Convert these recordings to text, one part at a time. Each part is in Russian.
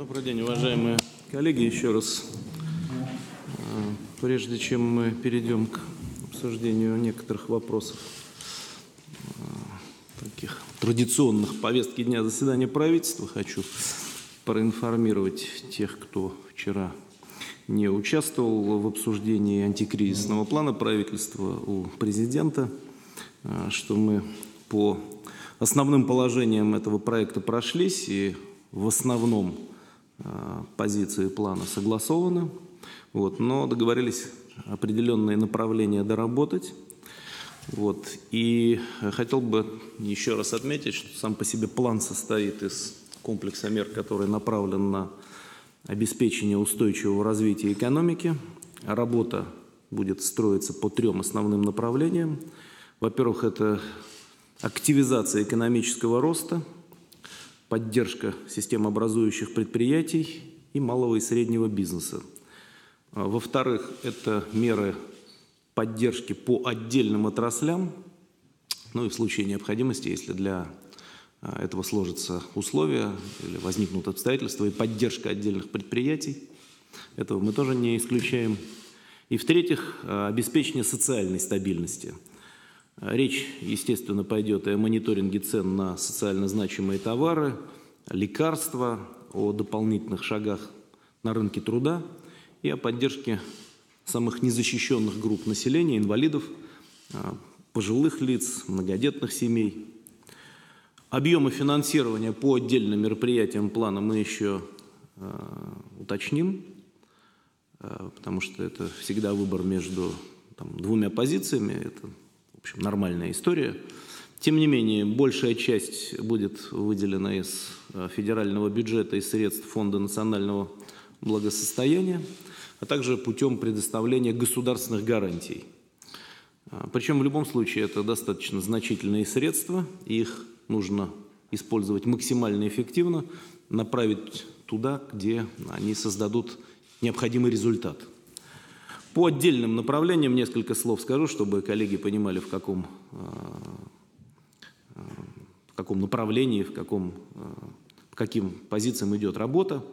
Добрый день, уважаемые коллеги, еще раз. Прежде чем мы перейдем к обсуждению некоторых вопросов, таких традиционных повестки дня заседания правительства, хочу проинформировать тех, кто вчера не участвовал в обсуждении антикризисного плана правительства у президента, что мы по основным положениям этого проекта прошлись, и в основном позиции плана согласованы. Вот, но договорились определенные направления доработать. Вот, и хотел бы еще раз отметить, что сам по себе план состоит из комплекса мер, который направлен на обеспечение устойчивого развития экономики. Работа будет строиться по трем основным направлениям. Во-первых, это активизация экономического роста, поддержка системообразующих предприятий и малого и среднего бизнеса. Во-вторых, это меры поддержки по отдельным отраслям, ну и в случае необходимости, если для этого сложатся условия или возникнут обстоятельства, и поддержка отдельных предприятий, этого мы тоже не исключаем. И в-третьих, обеспечение социальной стабильности. Речь, естественно, пойдет о мониторинге цен на социально значимые товары, лекарства, о дополнительных шагах на рынке труда и о поддержке самых незащищенных групп населения, инвалидов, пожилых лиц, многодетных семей. Объемы финансирования по отдельным мероприятиям плана мы еще уточним, потому что это всегда выбор между двумя позициями. Это, в общем, нормальная история. Тем не менее, большая часть будет выделена из федерального бюджета и средств Фонда национального благосостояния, а также путем предоставления государственных гарантий. Причем в любом случае это достаточно значительные средства, и их нужно использовать максимально эффективно, направить туда, где они создадут необходимый результат. По отдельным направлениям несколько слов скажу, чтобы коллеги понимали, в каком направлении, по каким позициям идет работа.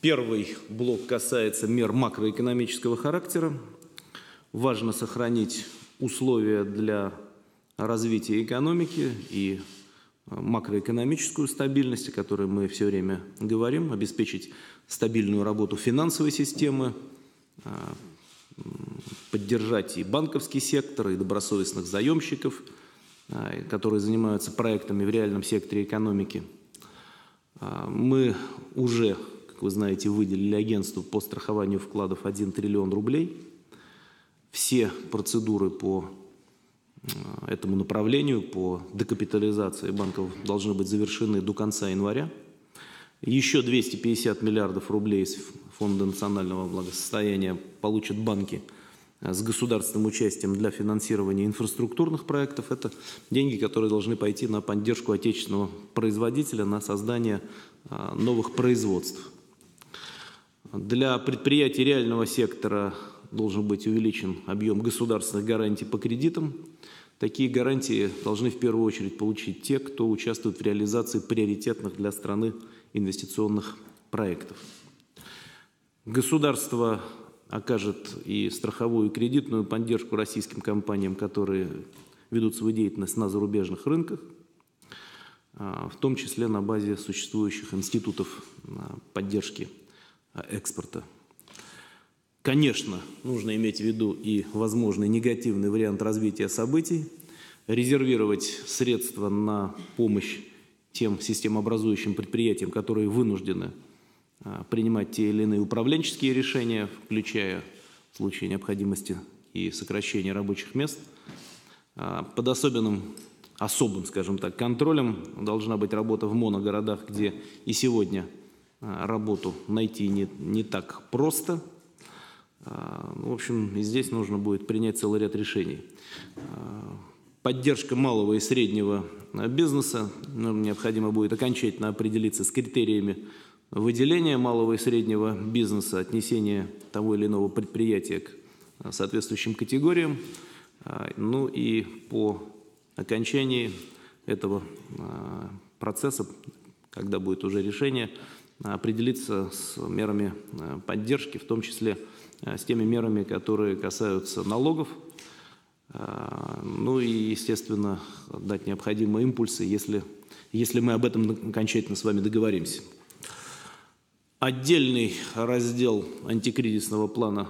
Первый блок касается мер макроэкономического характера. Важно сохранить условия для развития экономики и макроэкономическую стабильность, о которой мы все время говорим, обеспечить стабильную работу финансовой системы, поддержать и банковский сектор, и добросовестных заемщиков, которые занимаются проектами в реальном секторе экономики. Мы уже, как вы знаете, выделили агентству по страхованию вкладов 1 триллион рублей. Все процедуры по этому направлению, по декапитализации банков, должны быть завершены до конца января. Еще 250 миллиардов рублей из Фонда национального благосостояния получат банки с государственным участием для финансирования инфраструктурных проектов. Это деньги, которые должны пойти на поддержку отечественного производителя, на создание новых производств. Для предприятий реального сектора должен быть увеличен объем государственных гарантий по кредитам. Такие гарантии должны в первую очередь получить те, кто участвует в реализации приоритетных для страны инвестиционных проектов. Государство окажет и страховую, и кредитную поддержку российским компаниям, которые ведут свою деятельность на зарубежных рынках, в том числе на базе существующих институтов поддержки экспорта. Конечно, нужно иметь в виду и возможный негативный вариант развития событий, резервировать средства на помощь тем системообразующим предприятиям, которые вынуждены принимать те или иные управленческие решения, включая в случае необходимости и сокращение рабочих мест. Под особым, скажем так, контролем должна быть работа в моногородах, где и сегодня работу найти не так просто. В общем, и здесь нужно будет принять целый ряд решений. Поддержка малого и среднего бизнеса. Нам необходимо будет окончательно определиться с критериями выделения малого и среднего бизнеса, отнесения того или иного предприятия к соответствующим категориям. Ну и по окончании этого процесса, когда будет уже решение, определиться с мерами поддержки, в том числе с теми мерами, которые касаются налогов, ну и, естественно, дать необходимые импульсы, если мы об этом окончательно с вами договоримся. Отдельный раздел антикризисного плана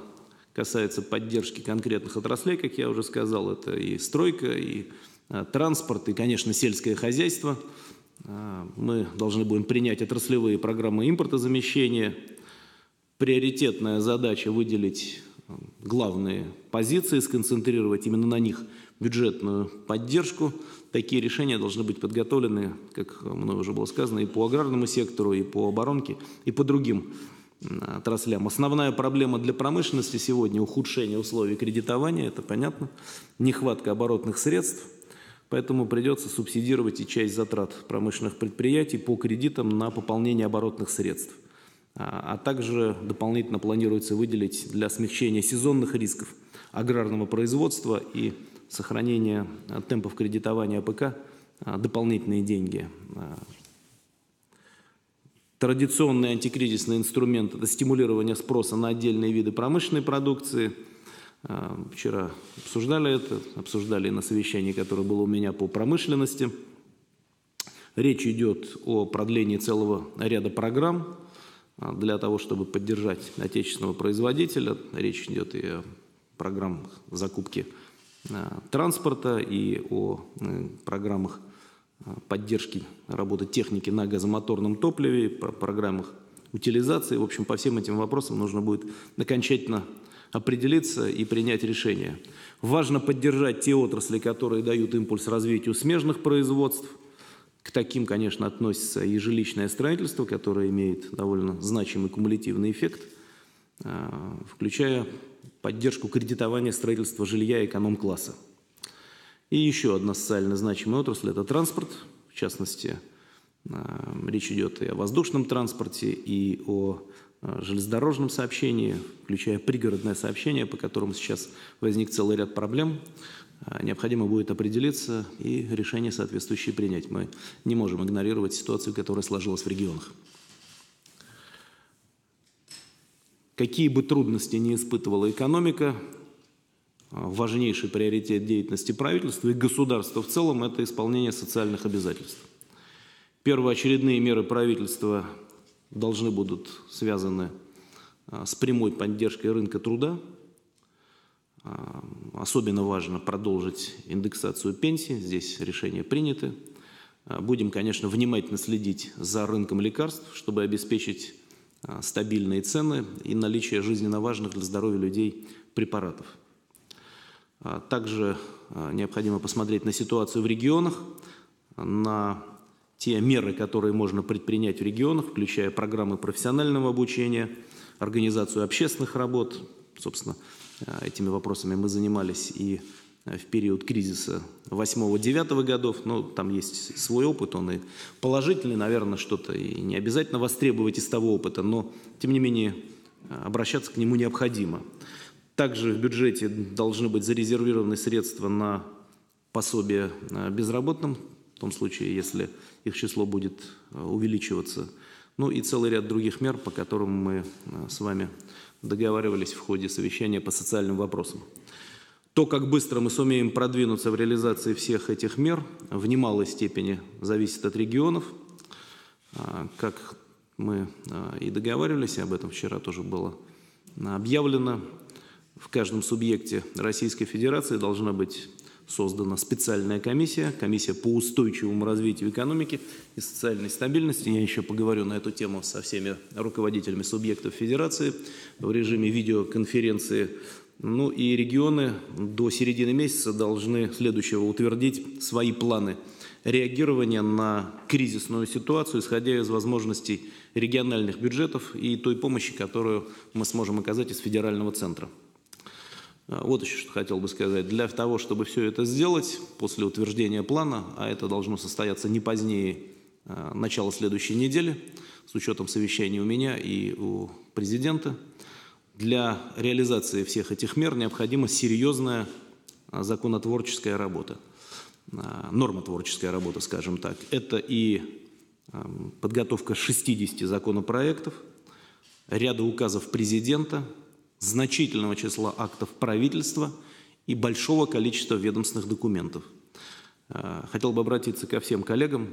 касается поддержки конкретных отраслей, как я уже сказал, это и стройка, и транспорт, и, конечно, сельское хозяйство. Мы должны будем принять отраслевые программы импортозамещения. Приоритетная задача – выделить главные позиции, сконцентрировать именно на них бюджетную поддержку. Такие решения должны быть подготовлены, как мною уже было сказано, и по аграрному сектору, и по оборонке, и по другим отраслям. Основная проблема для промышленности сегодня – ухудшение условий кредитования, это понятно, нехватка оборотных средств, поэтому придется субсидировать и часть затрат промышленных предприятий по кредитам на пополнение оборотных средств. А также дополнительно планируется выделить для смягчения сезонных рисков аграрного производства и сохранения темпов кредитования АПК дополнительные деньги. Традиционный антикризисный инструмент – это стимулирование спроса на отдельные виды промышленной продукции. Вчера обсуждали это, обсуждали на совещании, которое было у меня по промышленности. Речь идет о продлении целого ряда программ для того, чтобы поддержать отечественного производителя. Речь идет и о программах закупки транспорта, и о программах поддержки работы техники на газомоторном топливе, о программах утилизации. В общем, по всем этим вопросам нужно будет окончательно определиться и принять решение. Важно поддержать те отрасли, которые дают импульс развитию смежных производств. К таким, конечно, относится и жилищное строительство, которое имеет довольно значимый кумулятивный эффект, включая поддержку кредитования строительства жилья эконом-класса. И еще одна социально значимая отрасль – это транспорт. В частности, речь идет и о воздушном транспорте, и о железнодорожном сообщении, включая пригородное сообщение, по которому сейчас возник целый ряд проблем. Необходимо будет определиться и решения соответствующие принять. Мы не можем игнорировать ситуацию, которая сложилась в регионах. Какие бы трудности ни испытывала экономика, важнейший приоритет деятельности правительства и государства в целом – это исполнение социальных обязательств. Первоочередные меры правительства должны будут связаны с прямой поддержкой рынка труда. Особенно важно продолжить индексацию пенсий, здесь решения приняты. Будем, конечно, внимательно следить за рынком лекарств, чтобы обеспечить стабильные цены и наличие жизненно важных для здоровья людей препаратов. Также необходимо посмотреть на ситуацию в регионах, на те меры, которые можно предпринять в регионах, включая программы профессионального обучения, организацию общественных работ. Собственно, этими вопросами мы занимались и в период кризиса 8-9 годов. Но там есть свой опыт, он и положительный, наверное, что-то и не обязательно востребовать из того опыта, но, тем не менее, обращаться к нему необходимо. Также в бюджете должны быть зарезервированы средства на пособие безработным, в том случае, если их число будет увеличиваться. Ну и целый ряд других мер, по которым мы с вами договаривались в ходе совещания по социальным вопросам. То, как быстро мы сумеем продвинуться в реализации всех этих мер, в немалой степени зависит от регионов. Как мы и договаривались, об этом вчера тоже было объявлено, в каждом субъекте Российской Федерации должна быть создана специальная комиссия по устойчивому развитию экономики и социальной стабильности. Я еще поговорю на эту тему со всеми руководителями субъектов Федерации в режиме видеоконференции. Ну и регионы до середины месяца должны следующего утвердить свои планы реагирования на кризисную ситуацию, исходя из возможностей региональных бюджетов и той помощи, которую мы сможем оказать из федерального центра. Вот еще что хотел бы сказать. Для того, чтобы все это сделать, после утверждения плана, а это должно состояться не позднее начала следующей недели, с учетом совещаний у меня и у президента, для реализации всех этих мер необходима серьезная законотворческая работа, нормотворческая работа, скажем так. Это и подготовка 60 законопроектов, ряда указов президента, значительного числа актов правительства и большого количества ведомственных документов. Хотел бы обратиться ко всем коллегам.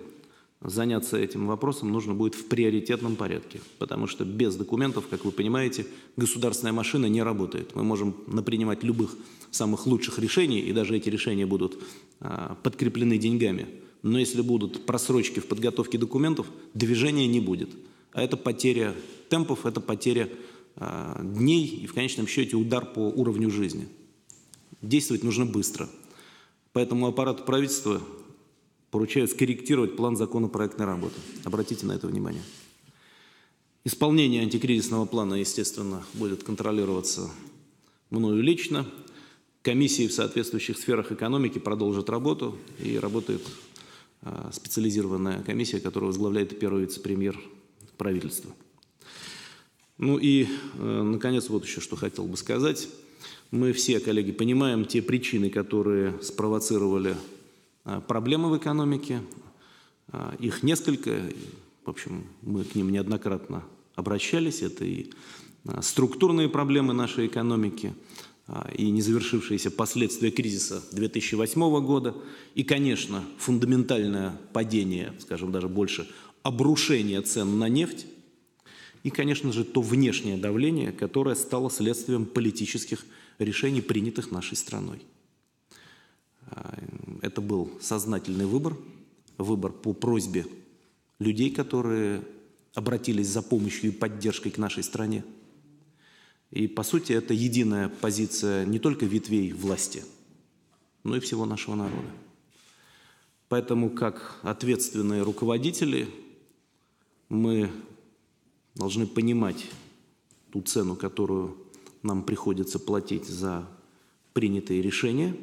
Заняться этим вопросом нужно будет в приоритетном порядке, потому что без документов, как вы понимаете, государственная машина не работает. Мы можем напринимать любых самых лучших решений, и даже эти решения будут подкреплены деньгами. Но если будут просрочки в подготовке документов, движения не будет. А это потеря темпов, это потеря дней и в конечном счете удар по уровню жизни. Действовать нужно быстро. Поэтому аппарату правительства поручаю скорректировать план законопроектной работы. Обратите на это внимание. Исполнение антикризисного плана, естественно, будет контролироваться мною лично. Комиссии в соответствующих сферах экономики продолжат работу, и работает специализированная комиссия, которую возглавляет первый вице-премьер правительства. Ну и, наконец, вот еще что хотел бы сказать. Мы все, коллеги, понимаем те причины, которые спровоцировали проблемы в экономике. Их несколько. В общем, мы к ним неоднократно обращались. Это и структурные проблемы нашей экономики, и незавершившиеся последствия кризиса 2008 года, и, конечно, фундаментальное падение, скажем, даже больше, обрушение цен на нефть, и, конечно же, то внешнее давление, которое стало следствием политических решений, принятых нашей страной. Это был сознательный выбор, выбор по просьбе людей, которые обратились за помощью и поддержкой к нашей стране. И, по сути, это единая позиция не только ветвей власти, но и всего нашего народа. Поэтому, как ответственные руководители, мы должны понимать ту цену, которую нам приходится платить за принятые решения,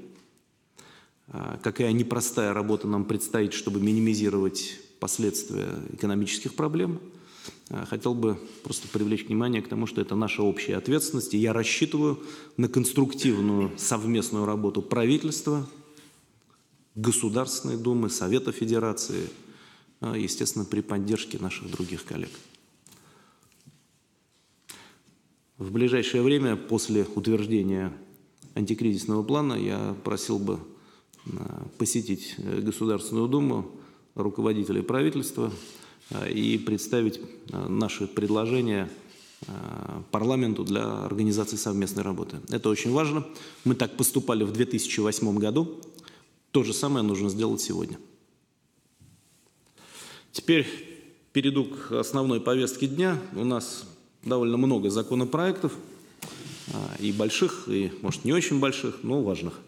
какая непростая работа нам предстоит, чтобы минимизировать последствия экономических проблем. Хотел бы просто привлечь внимание к тому, что это наша общая ответственность, и я рассчитываю на конструктивную совместную работу правительства, Государственной Думы, Совета Федерации, естественно, при поддержке наших других коллег. В ближайшее время, после утверждения антикризисного плана, я просил бы посетить Государственную Думу, руководителей правительства и представить наши предложения парламенту для организации совместной работы. Это очень важно. Мы так поступали в 2008 году. То же самое нужно сделать сегодня. Теперь перейду к основной повестке дня. У нас довольно много законопроектов, и больших, и, может, не очень больших, но важных.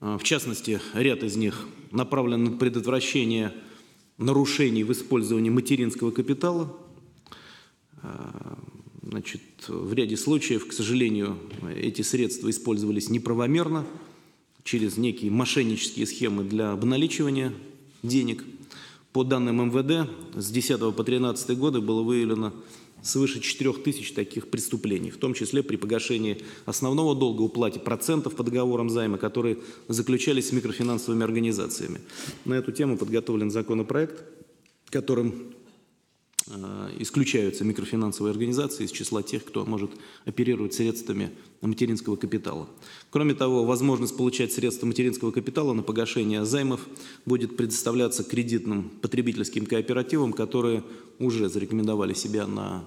В частности, ряд из них направлен на предотвращение нарушений в использовании материнского капитала. Значит, в ряде случаев, к сожалению, эти средства использовались неправомерно через некие мошеннические схемы для обналичивания денег. По данным МВД, с 2010 по 2013 годы было выявлено свыше 4000 таких преступлений, в том числе при погашении основного долга, уплате процентов по договорам займа, которые заключались с микрофинансовыми организациями. На эту тему подготовлен законопроект, которым исключаются микрофинансовые организации из числа тех, кто может оперировать средствами материнского капитала. Кроме того, возможность получать средства материнского капитала на погашение займов будет предоставляться кредитным потребительским кооперативам, которые уже зарекомендовали себя на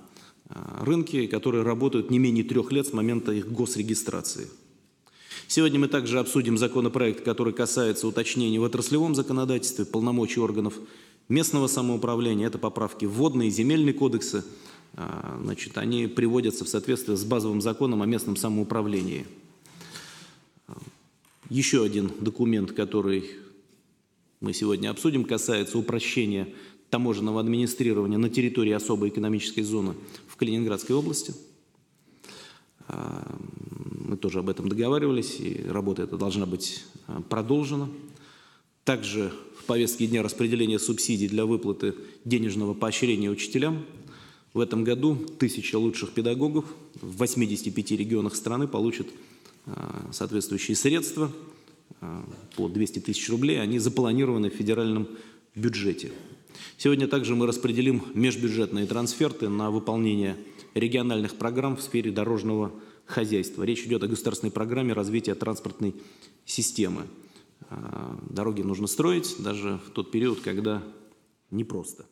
рынке и которые работают не менее 3 лет с момента их госрегистрации. Сегодня мы также обсудим законопроект, который касается уточнений в отраслевом законодательстве, полномочий органов местного самоуправления. Это поправки в водные и земельные кодексы. Значит, они приводятся в соответствие с базовым законом о местном самоуправлении. Еще один документ, который мы сегодня обсудим, касается упрощения таможенного администрирования на территории особой экономической зоны в Калининградской области. Мы тоже об этом договаривались, и работа эта должна быть продолжена. Также в повестке дня распределение субсидий для выплаты денежного поощрения учителям. В этом году 1000 лучших педагогов в 85 регионах страны получат соответствующие средства по 200 тысяч рублей. Они запланированы в федеральном бюджете. Сегодня также мы распределим межбюджетные трансферты на выполнение региональных программ в сфере дорожного хозяйства. Речь идет о государственной программе развития транспортной системы. Дороги нужно строить даже в тот период, когда непросто.